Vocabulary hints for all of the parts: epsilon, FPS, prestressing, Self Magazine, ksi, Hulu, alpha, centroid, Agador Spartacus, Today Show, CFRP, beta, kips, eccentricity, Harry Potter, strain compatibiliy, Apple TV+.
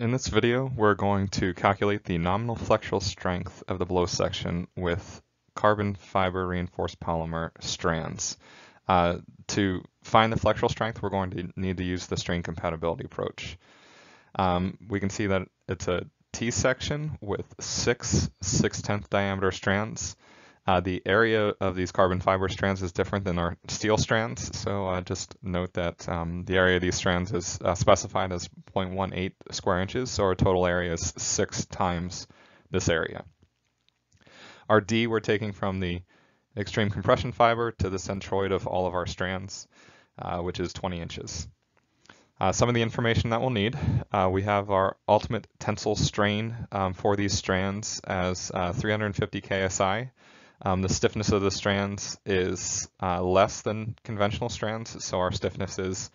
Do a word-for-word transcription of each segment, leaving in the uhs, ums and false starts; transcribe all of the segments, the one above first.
In this video, we're going to calculate the nominal flexural strength of the blow section with carbon fiber reinforced polymer strands. Uh, to find the flexural strength, we're going to need to use the strain compatibility approach. Um, we can see that it's a T-section with six six-tenth diameter strands. Uh, the area of these carbon fiber strands is different than our steel strands, so uh, just note that um, the area of these strands is uh, specified as zero point one eight square inches, so our total area is six times this area. Our D we're taking from the extreme compression fiber to the centroid of all of our strands, uh, which is twenty inches. Uh, some of the information that we'll need, uh, we have our ultimate tensile strain um, for these strands as uh, three hundred fifty K S I. Um, the stiffness of the strands is uh, less than conventional strands, so our stiffness is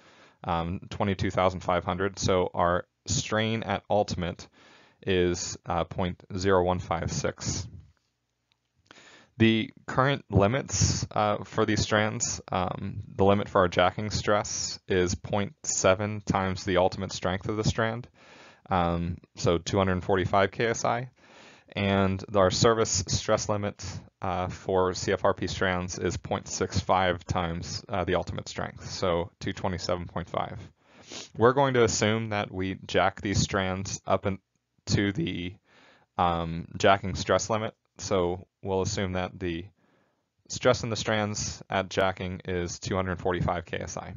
um, twenty-two thousand five hundred, so our strain at ultimate is uh, zero point zero one five six. The current limits uh, for these strands, um, the limit for our jacking stress is zero point seven times the ultimate strength of the strand, um, so two hundred forty-five K S I. And our service stress limit uh, for C F R P strands is zero point six five times uh, the ultimate strength, so two twenty-seven point five. We're going to assume that we jack these strands up in, to the um, jacking stress limit, so we'll assume that the stress in the strands at jacking is two hundred forty-five K S I.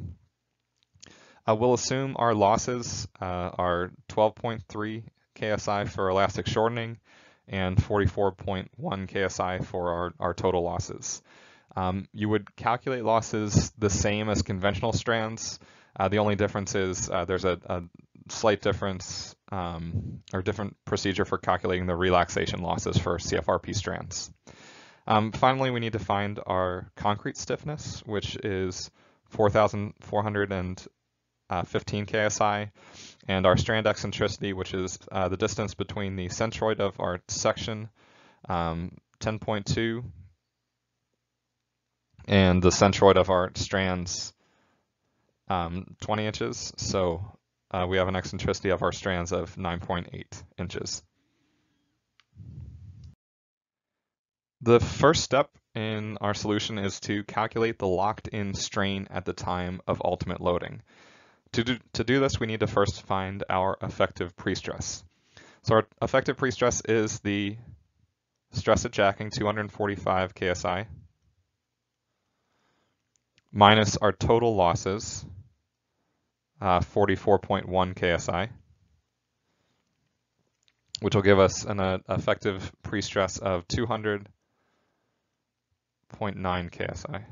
Uh, we'll assume our losses uh, are twelve point three K S I for elastic shortening, and forty-four point one K S I for our, our total losses. Um, you would calculate losses the same as conventional strands. Uh, the only difference is uh, there's a, a slight difference um, or different procedure for calculating the relaxation losses for C F R P strands. Um, finally, we need to find our concrete stiffness, which is four thousand four hundred fifteen K S I, and our strand eccentricity, which is uh, the distance between the centroid of our section, um, ten point two, and the centroid of our strands, um, twenty inches. So uh, we have an eccentricity of our strands of nine point eight inches. The first step in our solution is to calculate the locked-in strain at the time of ultimate loading. To do, to do this, we need to first find our effective pre-stress. So our effective pre-stress is the stress at jacking, two hundred forty-five K S I, minus our total losses, uh, forty-four point one K S I, which will give us an uh, effective pre-stress of two hundred point nine K S I.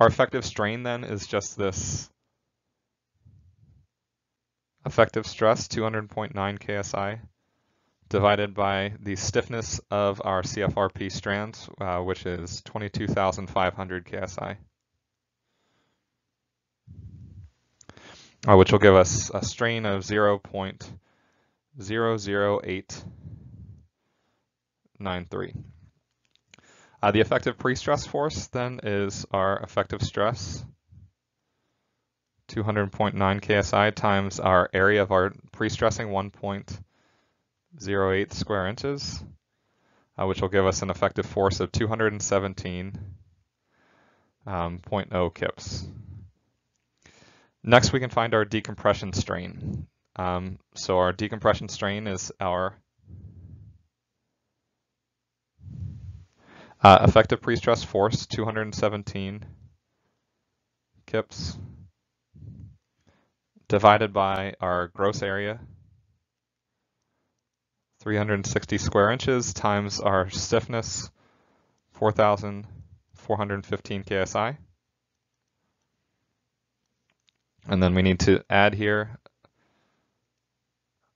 Our effective strain then is just this effective stress, two hundred point nine K S I, divided by the stiffness of our C F R P strands, uh, which is twenty-two thousand five hundred K S I, uh, which will give us a strain of zero point zero zero eight nine three. Uh, the effective pre-stress force then is our effective stress, two hundred point nine K S I, times our area of our pre-stressing, one point zero eight square inches, uh, which will give us an effective force of two hundred seventeen point zero um, kips. Next, we can find our decompression strain. Um, so our decompression strain is our uh, effective pre-stress force, two hundred seventeen kips, divided by our gross area, three hundred sixty square inches, times our stiffness, four thousand four hundred fifteen K S I. And then we need to add here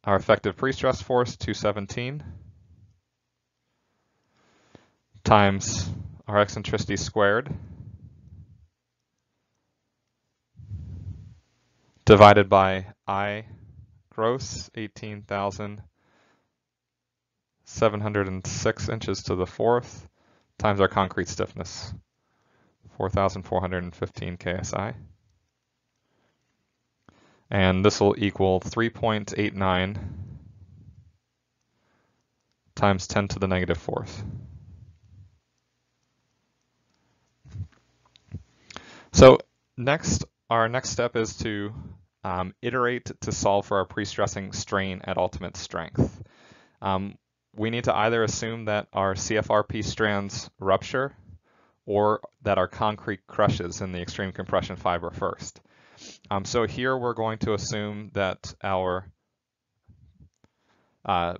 our effective pre-stress force, two hundred seventeen, times our eccentricity squared, divided by I gross, eighteen thousand seven hundred six inches to the fourth, times our concrete stiffness, four thousand four hundred fifteen K S I. and this will equal three point eight nine times ten to the negative fourth. So next, our next step is to um, iterate to solve for our pre-stressing strain at ultimate strength. Um, we need to either assume that our C F R P strands rupture or that our concrete crushes in the extreme compression fiber first. Um, so here we're going to assume that our uh,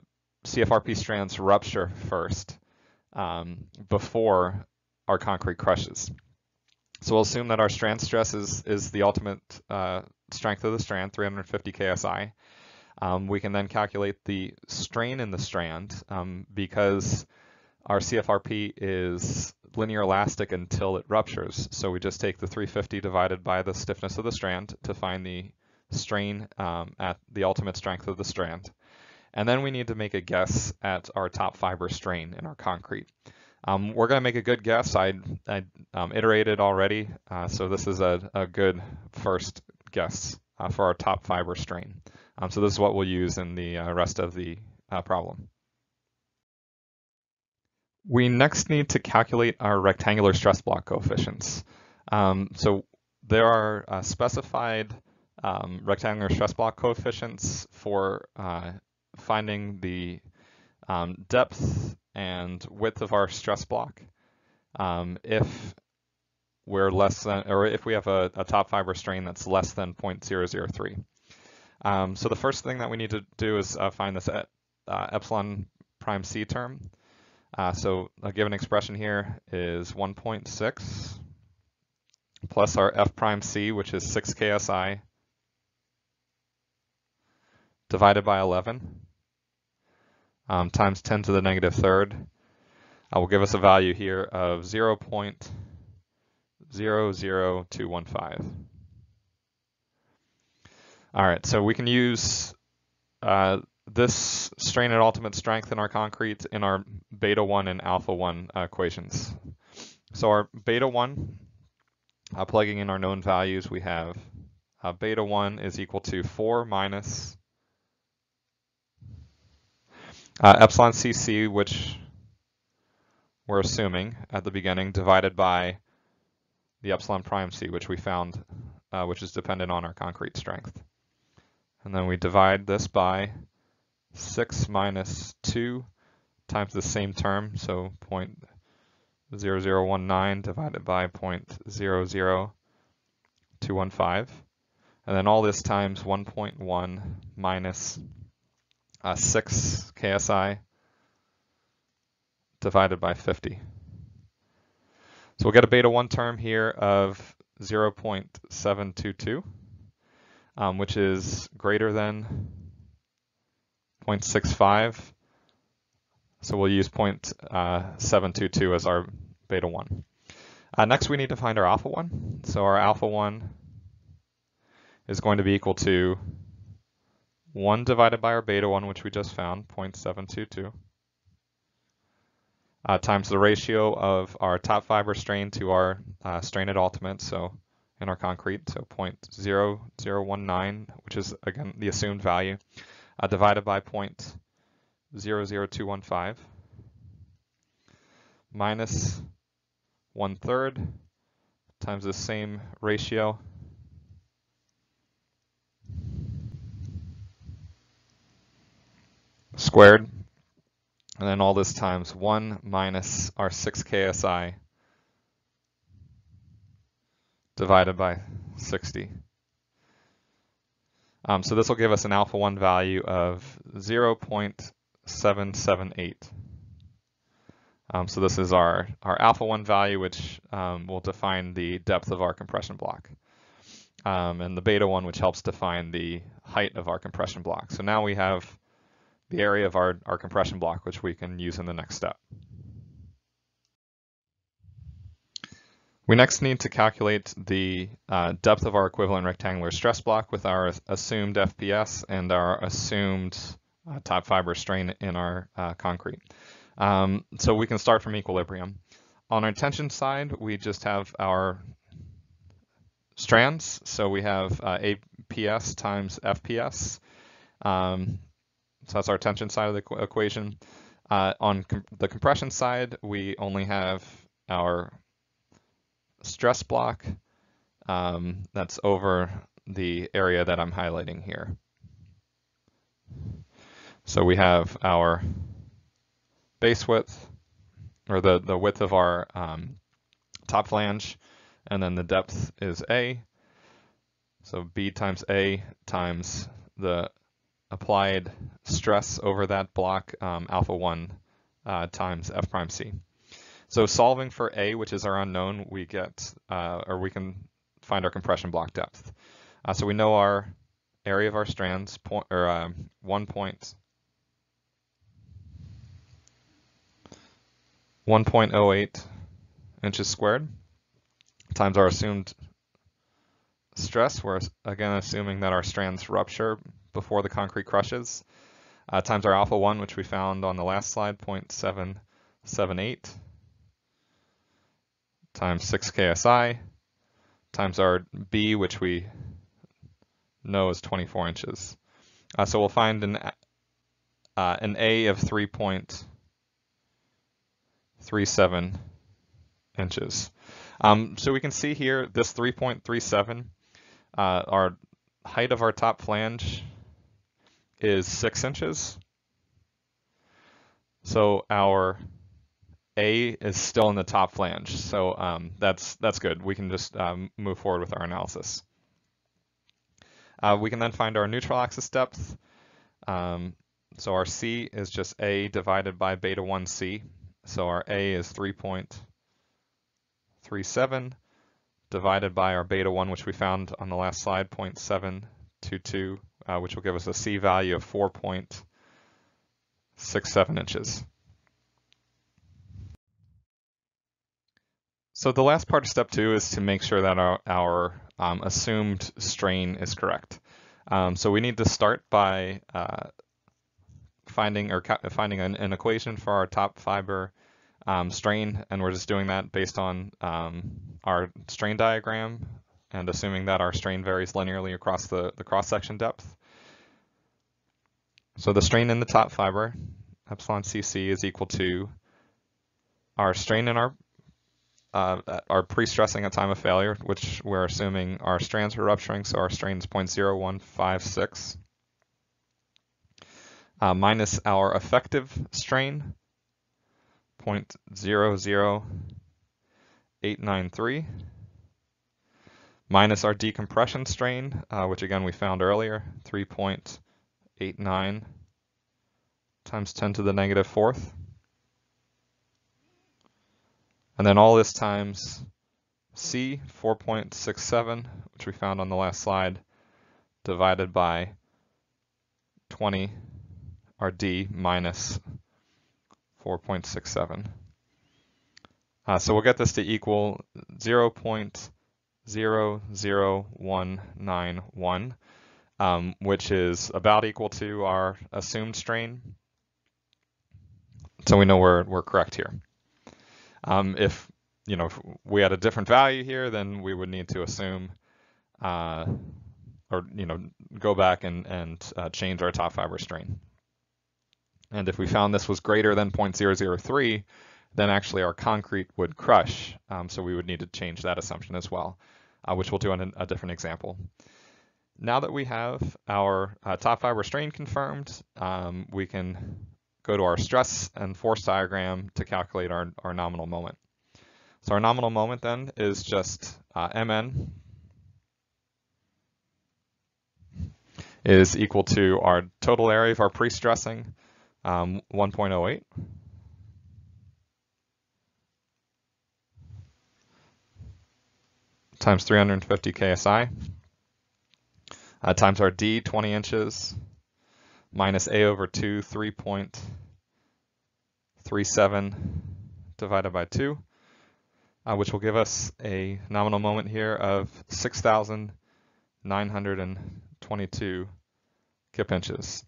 C F R P strands rupture first um, before our concrete crushes. So we'll assume that our strand stress is, is the ultimate uh, strength of the strand, three hundred fifty K S I. Um, we can then calculate the strain in the strand um, because our C F R P is linear elastic until it ruptures. So we just take the three hundred fifty divided by the stiffness of the strand to find the strain um, at the ultimate strength of the strand. And then we need to make a guess at our top fiber strain in our concrete. Um, we're going to make a good guess. I, I um, iterated already, uh, so this is a, a good first guess uh, for our top fiber strain. Um, so this is what we'll use in the uh, rest of the uh, problem. We next need to calculate our rectangular stress block coefficients. Um, so there are uh, specified um, rectangular stress block coefficients for uh, finding the um, depth and width of our stress block um, if we're less than, or if we have a, a top fiber strain that's less than zero point zero zero three. Um, so the first thing that we need to do is uh, find this e uh, epsilon prime c term. Uh, so a given expression here is one point six plus our f prime c, which is six K S I, divided by eleven. Um, times ten to the negative third, uh, will give us a value here of zero point zero zero two one five. All right, so we can use uh, this strain at ultimate strength in our concrete in our beta one and alpha one uh, equations. So our beta one, uh, plugging in our known values, we have uh, beta one is equal to four minus Uh, epsilon C C, which we're assuming at the beginning, divided by the epsilon prime C, which we found, uh, which is dependent on our concrete strength. And then we divide this by six minus two times the same term, so zero point zero zero one nine divided by zero point zero zero two one five. And then all this times one point one minus Uh, six K S I divided by fifty. So we'll get a beta one term here of zero point seven two two, um, which is greater than zero point six five. So we'll use zero point seven two two as our beta one. Uh, next, we need to find our alpha one. So our alpha one is going to be equal to one divided by our beta one, which we just found, zero point seven two two, uh, times the ratio of our top fiber strain to our uh, strain at ultimate, so in our concrete, so zero point zero zero one nine, which is, again, the assumed value, uh, divided by zero point zero zero two one five, minus one third times the same ratio, squared, and then all this times one minus our six K S I divided by sixty. Um, so this will give us an alpha one value of zero point seven seven eight. Um, so this is our, our alpha one value, which um, will define the depth of our compression block. Um, and the beta one, which helps define the height of our compression block. So now we have the area of our, our compression block, which we can use in the next step. We next need to calculate the uh, depth of our equivalent rectangular stress block with our assumed F P S and our assumed uh, top fiber strain in our uh, concrete. Um, so we can start from equilibrium. On our tension side, we just have our strands. So we have uh, A, P S times F P S. Um, so that's our tension side of the equ equation. Uh, on com the compression side, we only have our stress block um, that's over the area that I'm highlighting here. So we have our base width, or the, the width of our um, top flange, and then the depth is A. So B times A times the applied stress over that block, um, alpha one uh, times F prime C. So solving for A, which is our unknown, we get, uh, or we can find our compression block depth. Uh, so we know our area of our strands, point, or uh, one point, one point zero eight inches squared times our assumed stress. We're again assuming that our strands rupture before the concrete crushes, uh, times our alpha one, which we found on the last slide, zero point seven seven eight, times six K S I, times our B, which we know is twenty-four inches. Uh, so we'll find an, uh, an A of three point three seven inches. Um, so we can see here this three point three seven, uh, our height of our top flange is six inches. So our A is still in the top flange. So um, that's, that's good. We can just um, move forward with our analysis. Uh, we can then find our neutral axis depth. Um, so our C is just A divided by beta one C. So our A is three point three seven divided by our beta one, which we found on the last slide, zero point seven two two, uh, which will give us a C value of four point six seven inches. So the last part of step two is to make sure that our, our um, assumed strain is correct. Um, so we need to start by uh, finding or finding an, an equation for our top fiber um, strain, and we're just doing that based on um, our strain diagram and assuming that our strain varies linearly across the, the cross-section depth. So the strain in the top fiber, epsilon C C, is equal to our strain in our Uh, our pre-stressing at time of failure, which we're assuming our strands are rupturing, so our strain is zero point zero one five six, uh, minus our effective strain, zero point zero zero eight nine three, minus our decompression strain, uh, which again we found earlier, three point eight nine times ten to the negative fourth. And then all this times C, four point six seven, which we found on the last slide, divided by twenty, or D, minus four point six seven. Uh, so we'll get this to equal zero point zero zero one nine one, um, which is about equal to our assumed strain. So we know we're, we're correct here. Um, if, you know, if we had a different value here, then we would need to assume, uh, or, you know, go back and, and uh, change our top fiber strain. And if we found this was greater than zero point zero zero three, then actually our concrete would crush. Um, so we would need to change that assumption as well, uh, which we'll do in a different example. Now that we have our uh, top fiber strain confirmed, um, we can go to our stress and force diagram to calculate our, our nominal moment. So our nominal moment then is just uh, M N is equal to our total area of our pre-stressing, um, one point zero eight, times three hundred fifty K S I, uh, times our D, twenty inches, minus A over two, three point three seven divided by two, uh, which will give us a nominal moment here of six thousand nine hundred twenty-two kip inches.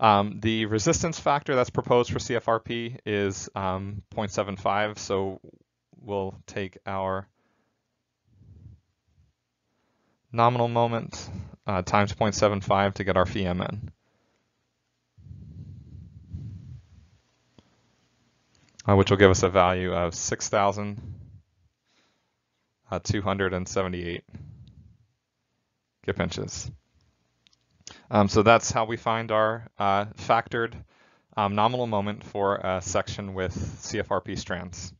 Um, the resistance factor that's proposed for C F R P is um, zero point seven five, so we'll take our nominal moment uh, times zero point seven five to get our phi m in. Uh, which will give us a value of six thousand two hundred seventy-eight kip inches. Um, so that's how we find our uh, factored um, nominal moment for a section with C F R P strands.